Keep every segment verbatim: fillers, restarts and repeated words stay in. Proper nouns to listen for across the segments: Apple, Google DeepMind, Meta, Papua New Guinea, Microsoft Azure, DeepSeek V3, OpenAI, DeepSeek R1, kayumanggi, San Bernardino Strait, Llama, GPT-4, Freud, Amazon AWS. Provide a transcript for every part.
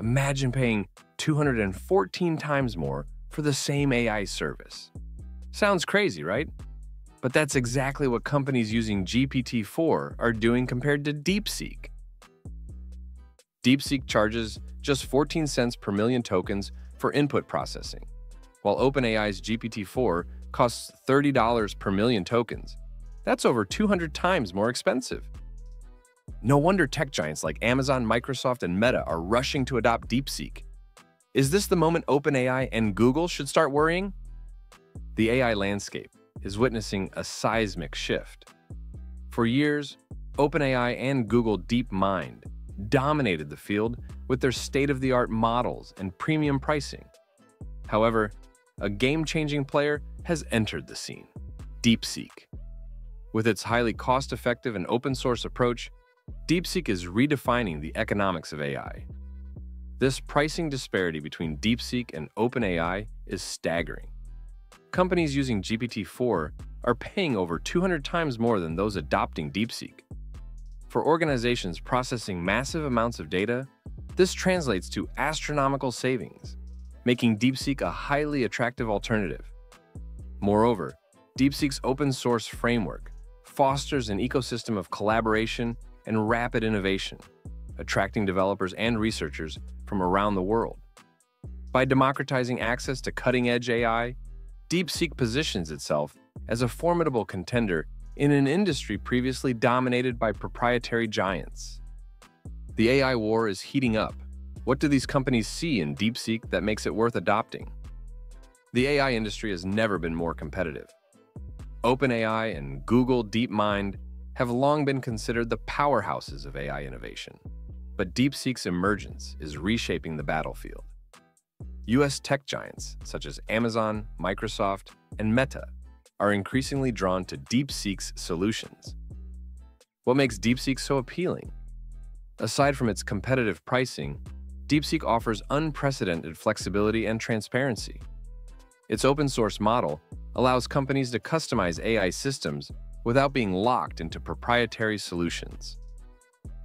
Imagine paying two hundred fourteen times more for the same A I service. Sounds crazy, right? But that's exactly what companies using G P T four are doing compared to DeepSeek. DeepSeek charges just fourteen cents per million tokens for input processing, while OpenAI's G P T four costs thirty dollars per million tokens. That's over two hundred times more expensive. No wonder tech giants like Amazon, Microsoft, and Meta are rushing to adopt DeepSeek. Is this the moment OpenAI and Google should start worrying? The A I landscape is witnessing a seismic shift. For years, OpenAI and Google DeepMind dominated the field with their state-of-the-art models and premium pricing. However, a game-changing player has entered the scene, DeepSeek. With its highly cost-effective and open-source approach, DeepSeek is redefining the economics of A I. This pricing disparity between DeepSeek and OpenAI is staggering. Companies using G P T four are paying over two hundred times more than those adopting DeepSeek. For organizations processing massive amounts of data, this translates to astronomical savings, making DeepSeek a highly attractive alternative. Moreover, DeepSeek's open-source framework fosters an ecosystem of collaboration and rapid innovation, attracting developers and researchers from around the world. By democratizing access to cutting-edge A I, DeepSeek positions itself as a formidable contender in an industry previously dominated by proprietary giants. The A I war is heating up. What do these companies see in DeepSeek that makes it worth adopting? The A I industry has never been more competitive. OpenAI and Google DeepMind have long been considered the powerhouses of A I innovation, but DeepSeek's emergence is reshaping the battlefield. U S tech giants such as Amazon, Microsoft, and Meta are increasingly drawn to DeepSeek's solutions. What makes DeepSeek so appealing? Aside from its competitive pricing, DeepSeek offers unprecedented flexibility and transparency. Its open-source model allows companies to customize A I systems without being locked into proprietary solutions.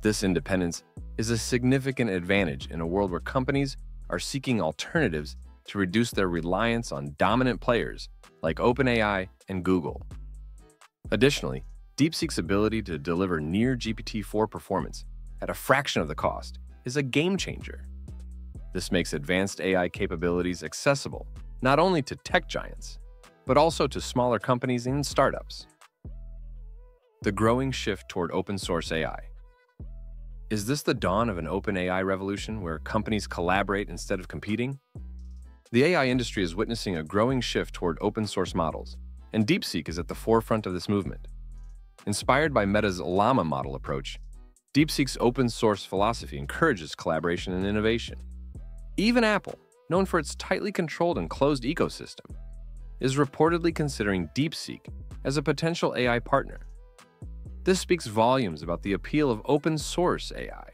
This independence is a significant advantage in a world where companies are seeking alternatives to reduce their reliance on dominant players like OpenAI and Google. Additionally, DeepSeek's ability to deliver near G P T four performance at a fraction of the cost is a game changer. This makes advanced A I capabilities accessible not only to tech giants, but also to smaller companies and startups. The growing shift toward open source A I. Is this the dawn of an open A I revolution where companies collaborate instead of competing? The A I industry is witnessing a growing shift toward open source models, and DeepSeek is at the forefront of this movement. Inspired by Meta's Llama model approach, DeepSeek's open source philosophy encourages collaboration and innovation. Even Apple, known for its tightly controlled and closed ecosystem, is reportedly considering DeepSeek as a potential A I partner. This speaks volumes about the appeal of open-source A I.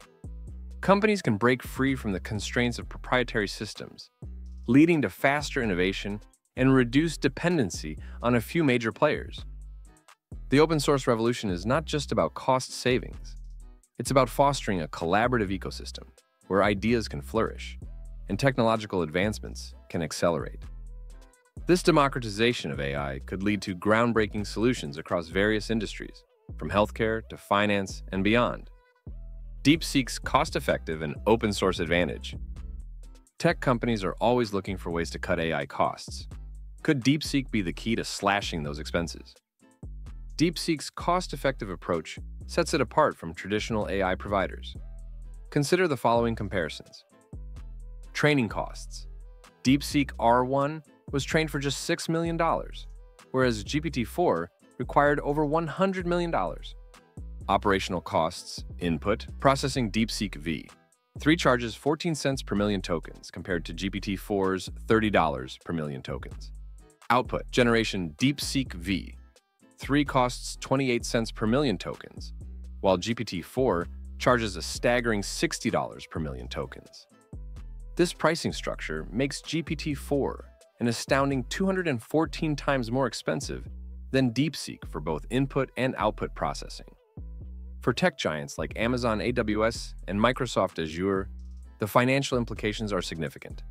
Companies can break free from the constraints of proprietary systems, leading to faster innovation and reduced dependency on a few major players. The open-source revolution is not just about cost savings. It's about fostering a collaborative ecosystem where ideas can flourish and technological advancements can accelerate. This democratization of A I could lead to groundbreaking solutions across various industries, from healthcare to finance and beyond. DeepSeek's cost-effective and open-source advantage. Tech companies are always looking for ways to cut A I costs. Could DeepSeek be the key to slashing those expenses? DeepSeek's cost-effective approach sets it apart from traditional A I providers. Consider the following comparisons. Training costs. DeepSeek R one was trained for just six million dollars, whereas G P T four required over one hundred million dollars. Operational costs, input, processing DeepSeek V three charges fourteen cents per million tokens compared to G P T four's thirty dollars per million tokens. Output, generation DeepSeek V three costs twenty-eight cents per million tokens, while G P T four charges a staggering sixty dollars per million tokens. This pricing structure makes G P T four an astounding two hundred fourteen times more expensive than DeepSeek for both input and output processing. For tech giants like Amazon A W S and Microsoft Azure, The financial implications are significant.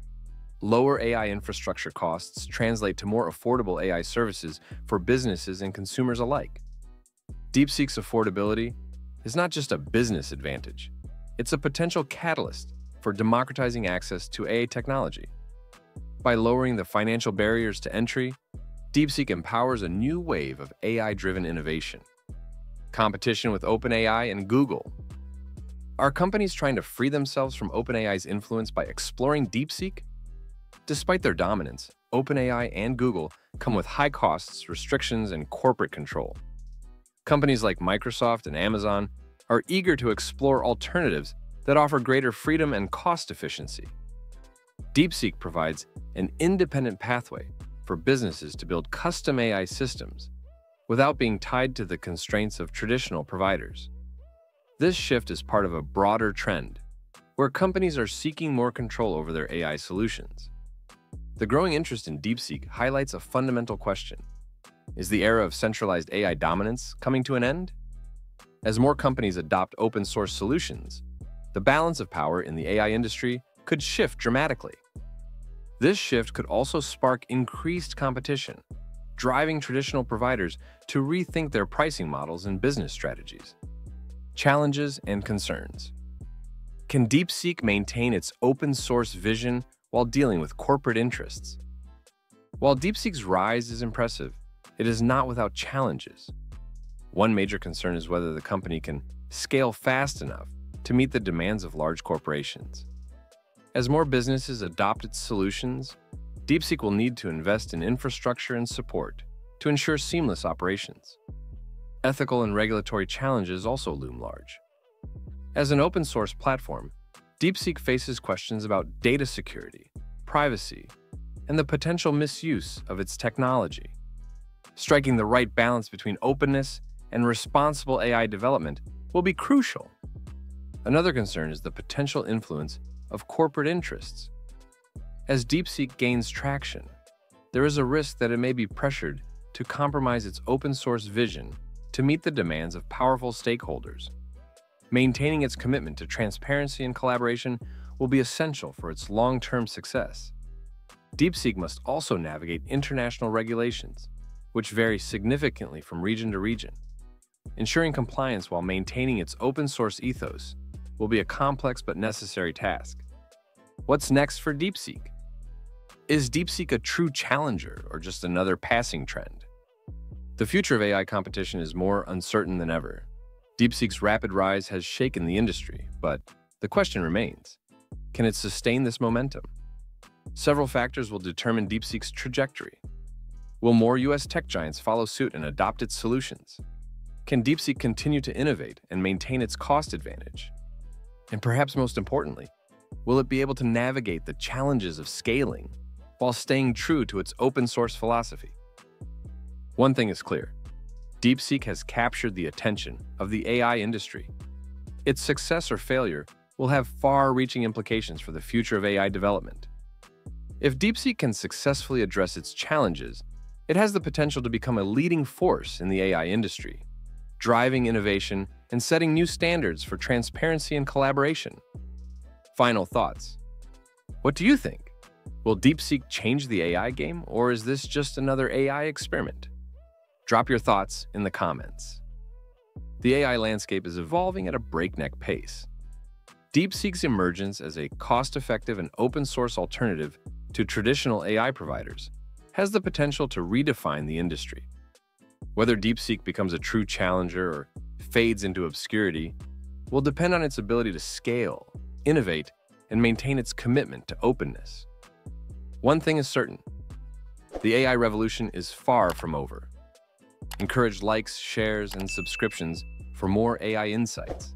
Lower A I infrastructure costs translate to more affordable A I services for businesses and consumers alike. DeepSeek's affordability is not just a business advantage. It's a potential catalyst for democratizing access to A I technology. By lowering the financial barriers to entry, DeepSeek empowers a new wave of A I-driven innovation. Competition with OpenAI and Google. Are companies trying to free themselves from OpenAI's influence by exploring DeepSeek? Despite their dominance, OpenAI and Google come with high costs, restrictions, and corporate control. Companies like Microsoft and Amazon are eager to explore alternatives that offer greater freedom and cost efficiency. DeepSeek provides an independent pathway for businesses to build custom A I systems without being tied to the constraints of traditional providers. This shift is part of a broader trend where companies are seeking more control over their A I solutions. The growing interest in DeepSeek highlights a fundamental question. Is the era of centralized A I dominance coming to an end? As more companies adopt open source solutions, the balance of power in the A I industry could shift dramatically. This shift could also spark increased competition, driving traditional providers to rethink their pricing models and business strategies. Challenges and concerns. Can DeepSeek maintain its open source vision while dealing with corporate interests? While DeepSeek's rise is impressive, it is not without challenges. One major concern is whether the company can scale fast enough to meet the demands of large corporations. As more businesses adopt its solutions, DeepSeek will need to invest in infrastructure and support to ensure seamless operations. Ethical and regulatory challenges also loom large. As an open-source platform, DeepSeek faces questions about data security, privacy, and the potential misuse of its technology. Striking the right balance between openness and responsible A I development will be crucial. Another concern is the potential influence of corporate interests. As DeepSeek gains traction, there is a risk that it may be pressured to compromise its open-source vision to meet the demands of powerful stakeholders. Maintaining its commitment to transparency and collaboration will be essential for its long-term success. DeepSeek must also navigate international regulations, which vary significantly from region to region. Ensuring compliance while maintaining its open-source ethos will be a complex but necessary task. What's next for DeepSeek? Is DeepSeek a true challenger or just another passing trend? The future of A I competition is more uncertain than ever. DeepSeek's rapid rise has shaken the industry, but the question remains, can it sustain this momentum? Several factors will determine DeepSeek's trajectory. Will more U S tech giants follow suit and adopt its solutions? Can DeepSeek continue to innovate and maintain its cost advantage? And perhaps most importantly, will it be able to navigate the challenges of scaling while staying true to its open source philosophy? One thing is clear. DeepSeek has captured the attention of the A I industry. Its success or failure will have far-reaching implications for the future of A I development. If DeepSeek can successfully address its challenges, it has the potential to become a leading force in the A I industry, driving innovation and setting new standards for transparency and collaboration. Final thoughts. What do you think? Will DeepSeek change the A I game, or is this just another A I experiment? Drop your thoughts in the comments. The A I landscape is evolving at a breakneck pace. DeepSeek's emergence as a cost-effective and open-source alternative to traditional A I providers has the potential to redefine the industry. Whether DeepSeek becomes a true challenger or fades into obscurity will depend on its ability to scale, innovate, and maintain its commitment to openness. One thing is certain: the A I revolution is far from over. Encourage likes, shares, and subscriptions for more A I insights.